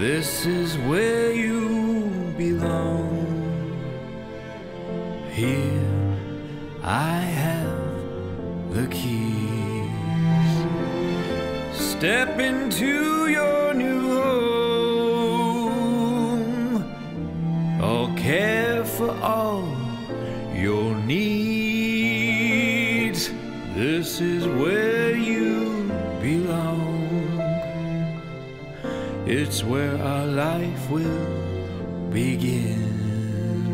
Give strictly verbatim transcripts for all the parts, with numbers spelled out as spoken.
This is where you belong. Here I have the keys. Step into your new home. I'll care for all your needs. This is where you belong. It's where our life will begin.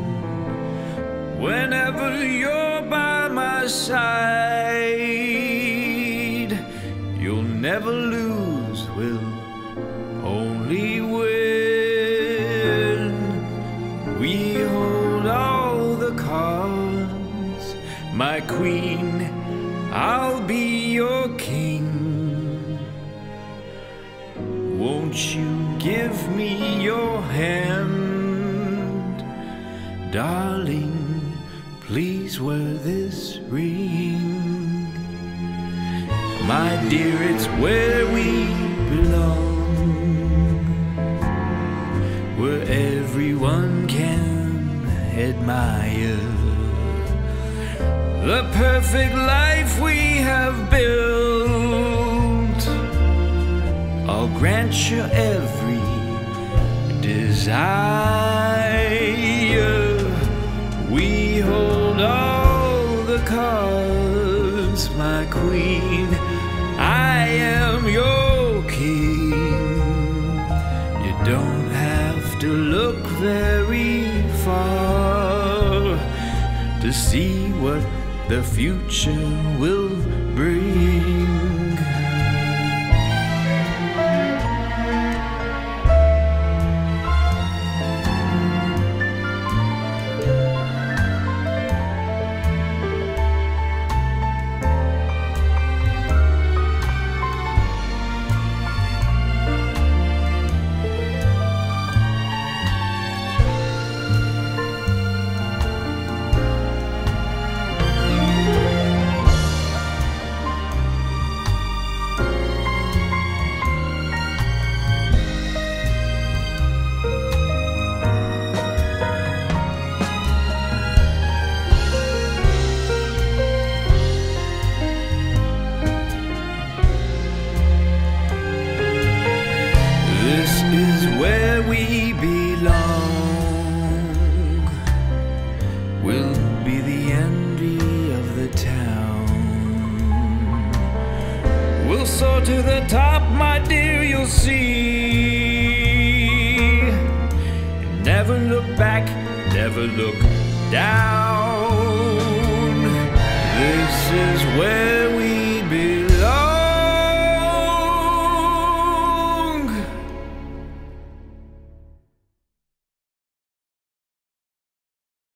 Whenever you're by my side, you'll never lose, we'll only win. We hold all the cards, my queen, I'll be your king. Won't you give me your hand, darling? Please wear this ring, my dear. It's where we belong, where everyone can admire the perfect life we have built. I'll grant you every desire. We hold all the cards, my queen. I am your king. You don't have to look very far to see what the future will bring. So to the top, my dear, you'll see. Never look back, never look down. This is where